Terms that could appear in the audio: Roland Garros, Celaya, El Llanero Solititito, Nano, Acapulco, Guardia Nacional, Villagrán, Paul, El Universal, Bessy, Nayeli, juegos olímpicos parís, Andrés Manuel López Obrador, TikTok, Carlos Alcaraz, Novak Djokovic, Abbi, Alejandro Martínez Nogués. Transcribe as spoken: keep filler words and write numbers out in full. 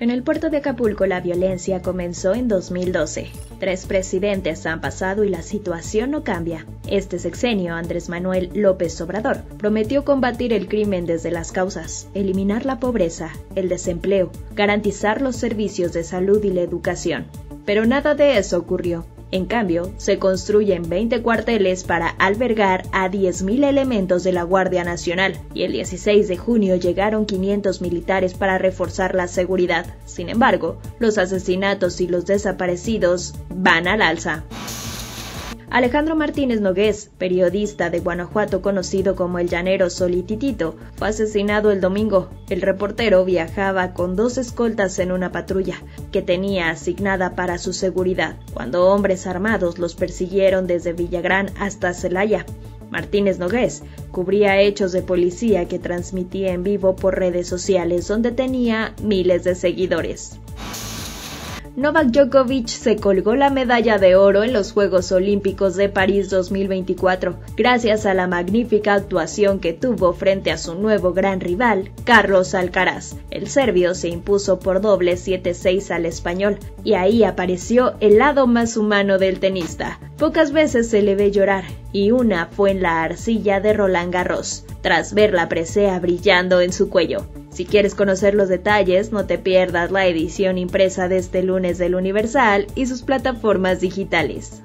En el puerto de Acapulco la violencia comenzó en dos mil doce. Tres presidentes han pasado y la situación no cambia. Este sexenio, Andrés Manuel López Obrador prometió combatir el crimen desde las causas, eliminar la pobreza, el desempleo, garantizar los servicios de salud y la educación. Pero nada de eso ocurrió. En cambio, se construyen veinte cuarteles para albergar a diez mil elementos de la Guardia Nacional y el dieciséis de junio llegaron quinientos militares para reforzar la seguridad. Sin embargo, los asesinatos y los desaparecidos van al alza. Alejandro Martínez Nogués, periodista de Guanajuato conocido como El Llanero Solititito, fue asesinado el domingo. El reportero viajaba con dos escoltas en una patrulla que tenía asignada para su seguridad, cuando hombres armados los persiguieron desde Villagrán hasta Celaya. Martínez Nogués cubría hechos de policía que transmitía en vivo por redes sociales donde tenía miles de seguidores. Novak Djokovic se colgó la medalla de oro en los Juegos Olímpicos de París dos mil veinticuatro, gracias a la magnífica actuación que tuvo frente a su nuevo gran rival, Carlos Alcaraz. El serbio se impuso por doble siete seis al español, y ahí apareció el lado más humano del tenista. Pocas veces se le ve llorar, y una fue en la arcilla de Roland Garros, tras ver la presea brillando en su cuello. Si quieres conocer los detalles, no te pierdas la edición impresa de este lunes del Universal y sus plataformas digitales.